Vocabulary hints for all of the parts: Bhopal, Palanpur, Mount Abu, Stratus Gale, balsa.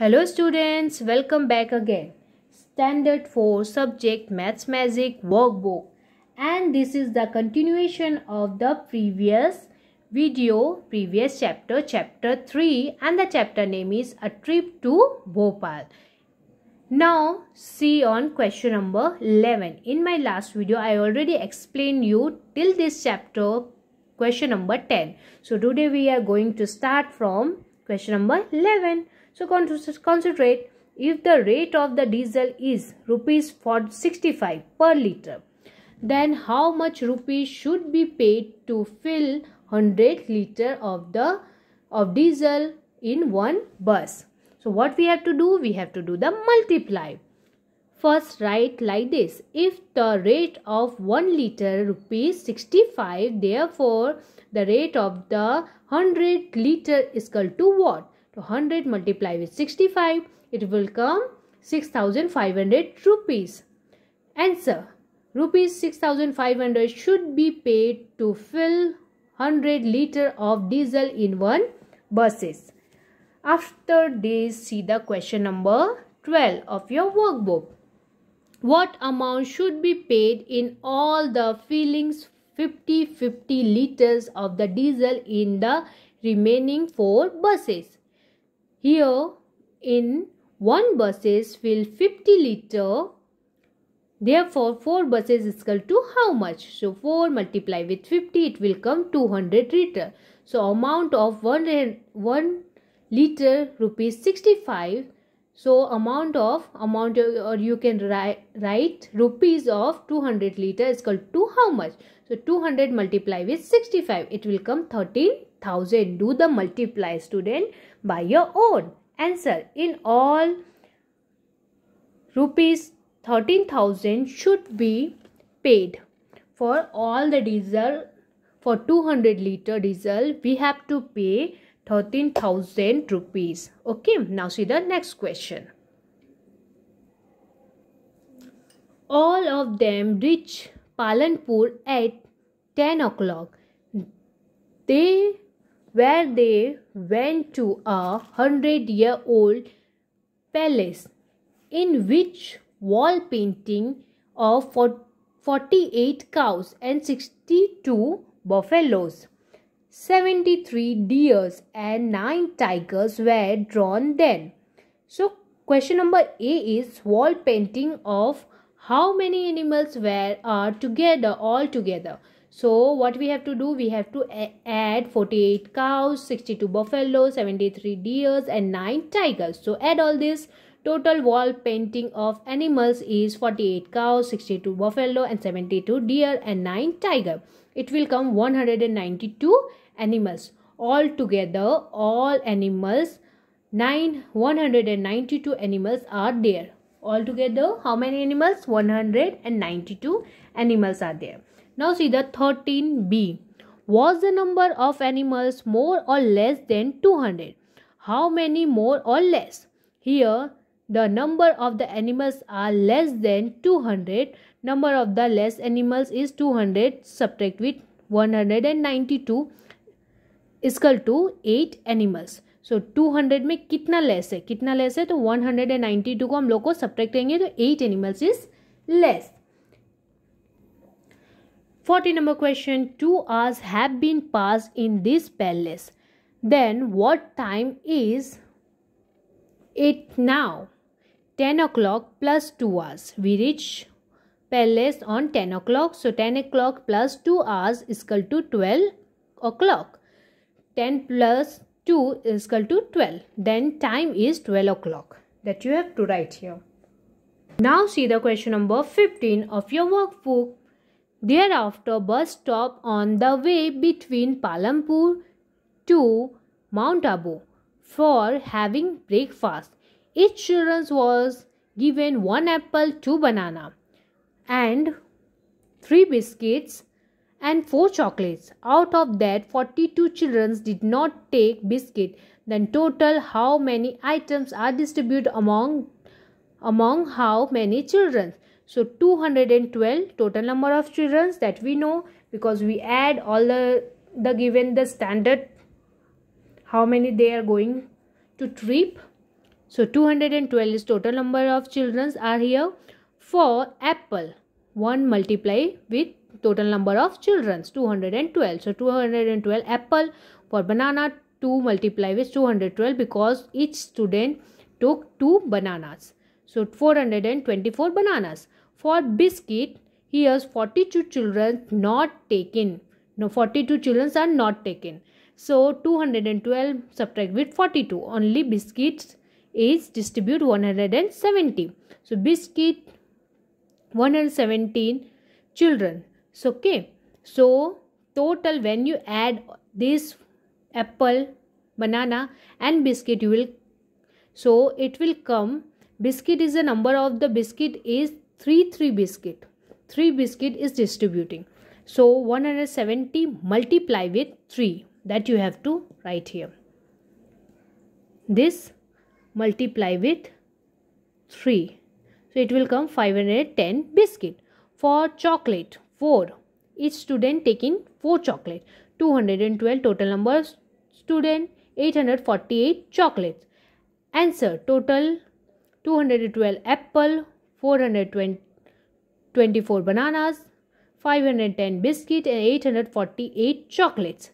Hello students, welcome back again. Standard 4 subject Maths Magic workbook, and this is the continuation of the previous video, previous chapter 3, and the chapter name is A Trip to Bhopal. Now see on question number 11. In my last video I already explained you till this chapter question number 10. So today we are going to start from question number 11. So concentrate. If the rate of the diesel is rupees 65 per liter, then how much rupees should be paid to fill 100 liter of diesel in one bus? So what we have to do? We have to do the multiply. First write like this: if the rate of 1 liter rupees 65, therefore the rate of the 100 liter is equal to what? So 100 multiplied with 65, it will come 6,500 rupees. Answer: rupees 6,500 should be paid to fill 100 liter of diesel in one buses. After this, see the question number 12 of your workbook. What amount should be paid in all the fillings 50 liters of the diesel in the remaining 4 buses? Here in one buses fill 50 liter, therefore 4 buses is equal to how much? So 4 multiplied with 50, it will come 200 liter. So amount of 1 liter rupees 65. So amount or you can write rupees of 200 liter is equal to how much? So 200 multiplied with 65, it will come 13,000. Do the multiply, student, by your own. Answer: in all, rupees 13,000 should be paid for all the diesel. For 200 liter diesel we have to pay 13,000 rupees. Okay, now see the next question. All of them reach Palanpur at 10 o'clock. They went to a 100-year-old palace in which wall painting of 48 cows and 62 buffaloes, 73 deers and 9 tigers were drawn then. So question number A is wall painting of how many animals are together, all together. So what we have to do? We have to add 48 cows, 62 buffaloes, 73 deers and 9 tigers. So add all this. Total wall painting of animals is 48 cows, 62 buffalo and 72 deer and 9 tiger. It will come 192 animals. Altogether, all animals, 192 animals are there. Altogether, how many animals? 192 animals are there. Now see the 13B. Was the number of animals more or less than 200? How many more or less? Here, the number of the animals are less than 200. Number of the less animals is 200. Subtract with 192 is equal to 8 animals. So 200 में कितना less है? कितना less है? तो 192 को हम लोग को subtract करेंगे तो 8 animals is less. 40 number question. 2 hours have been passed in this palace. Then what time is it now? 10 o'clock plus 2 hours. We reach palace on 10 o'clock. So 10 o'clock plus 2 hours is equal to 12 o'clock. 10 plus 2 is equal to 12. Then time is 12 o'clock. That you have to write here. Now see the question number 15 of your workbook. Thereafter bus stop on the way between Palanpur to Mount Abu for having breakfast. Each children was given 1 apple, 2 banana and 3 biscuits and 4 chocolates. Out of that, 42 children did not take biscuit. Then total how many items are distributed among how many children? So 212 total number of children, that we know because we add all the given the standard how many they are going to trip. So 212 is total number of children are here. For apple, 1 multiply with total number of children, 212. So 212 apple. For banana, 2 multiply with 212 because each student took 2 bananas. So 424 bananas. For biscuit, here's 42 children not taken. No, 42 children are not taken. So 212 subtract with 42. Only biscuits is distribute 170. So biscuit 117 children. So okay. So total when you add this apple, banana and biscuit, you will, so it will come. Biscuit is the number of the biscuit is 3 biscuit. 3 biscuit is distributing. So 170 multiply with 3. That you have to write here. This multiply with 3. So it will come 510 biscuit. For chocolate, 4. Each student taking 4 chocolate. 212 total number of student, 848 chocolates. Answer total 212 apple, 424 bananas, 510 biscuit and 848 chocolates.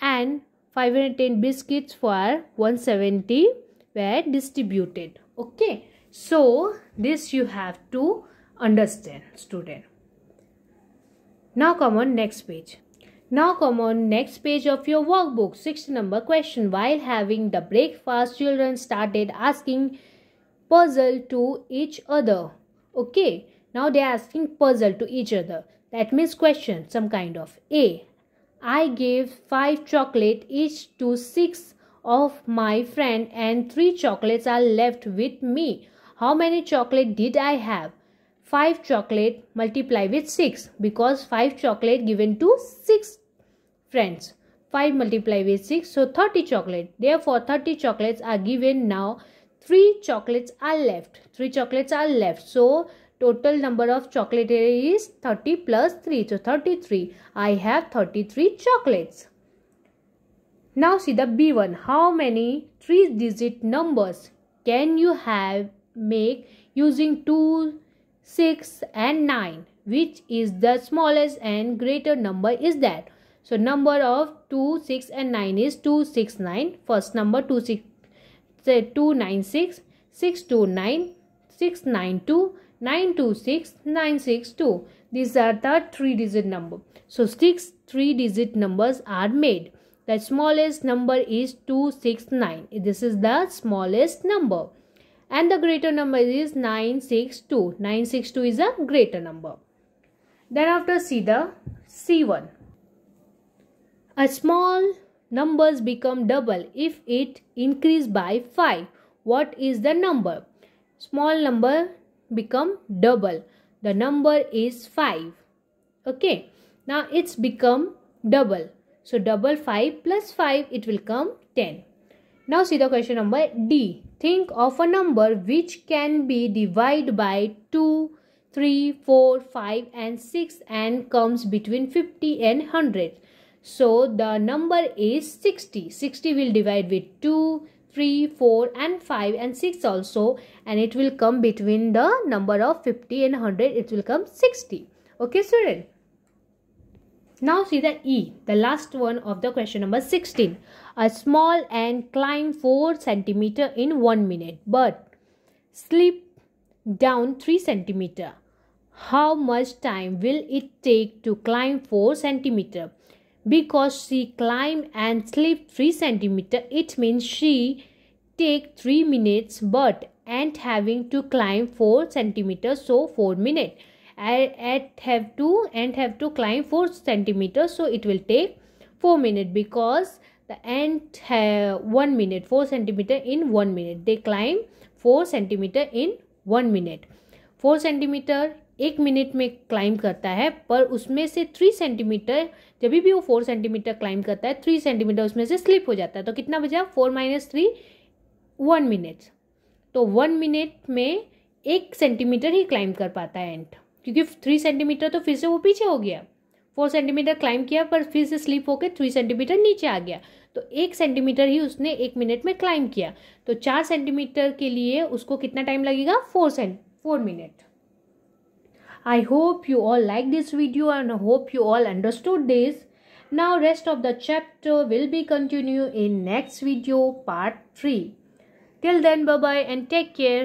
And 510 biscuits for 170 were distributed. Okay. So this you have to understand, student. Now come on next page. Now come on next page of your workbook. 6th number question. While having the breakfast, children started asking puzzle to each other. Okay. Now they are asking puzzle to each other. That means question some kind of. A. I gave 5 chocolate each to 6 of my friend and 3 chocolates are left with me. How many chocolate did I have? 5 chocolate multiply with 6 because 5 chocolate given to 6 friends. 5 multiply with 6, so 30 chocolate. Therefore 30 chocolates are given now. 3 chocolates are left. 3 chocolates are left. So total number of chocolate is 30 plus 3. So 33. I have 33 chocolates. Now see the B1. How many 3-digit numbers can you have make using 2, 6 and 9? Which is the smallest and greater number is that? So number of 2, 6 and 9 is 269. First number 296, 629, 692. 926, 962. These are the 3-digit number. So 6 3-digit numbers are made. The smallest number is 269. This is the smallest number. And the greater number is 962. 962 is a greater number. Then after see the C1. A small numbers become double if it increase by 5. What is the number? Small number become double. The number is 5. Okay. Now it's become double. So double 5 plus 5, it will come 10. Now see the question number D. Think of a number which can be divided by 2, 3, 4, 5 and 6 and comes between 50 and 100. So the number is 60. 60 will divide with 2, 3, 4 and 5 and 6 also, and it will come between the number of 50 and 100. It will come 60. Okay, student. Now see the E, the last one of the question number 16. A small ant climbed 4 cm in 1 minute but slipped down 3 cm. How much time will it take to climb 4 cm? Because she climbed and slipped 3 cm, it means she take 3 minutes but ant having to climb 4 cm, so 4 minutes. Ant have to climb 4 cm, so it will take 4 minutes because the ant have 1 minute, 4 cm in 1 minute. They climb 4 cm in 1 minute. 4 cm 1 minute में climb करता है पर उसमें से 3 centimetre जब भी वो 4 centimetre climb करता है 3 सेंटीमीटर उसमें से स्लिप हो जाता है तो कितना बचा 4 माइनस 3 1 मिनट तो 1 मिनट में 1 सेंटीमीटर ही क्लाइम कर पाता है एंट क्योंकि 3 सेंटीमीटर तो फिर से वो पीछे हो गया 4 सेंटीमीटर क्लाइंब किया पर फिर से स्लिप होकर 3 सेंटीमीटर नीचे आ गया, तो 1 सेंटीमीटर ही उसने 1 मिनट में क्लाइंब किया। तो 4 सेंटीमीटर के लिए उसको कितना टाइम लगेगा? 4 minute. I hope you all like this video and hope you all understood this. Now rest of the chapter will be continued in next video part 3. Till then, bye bye and take care.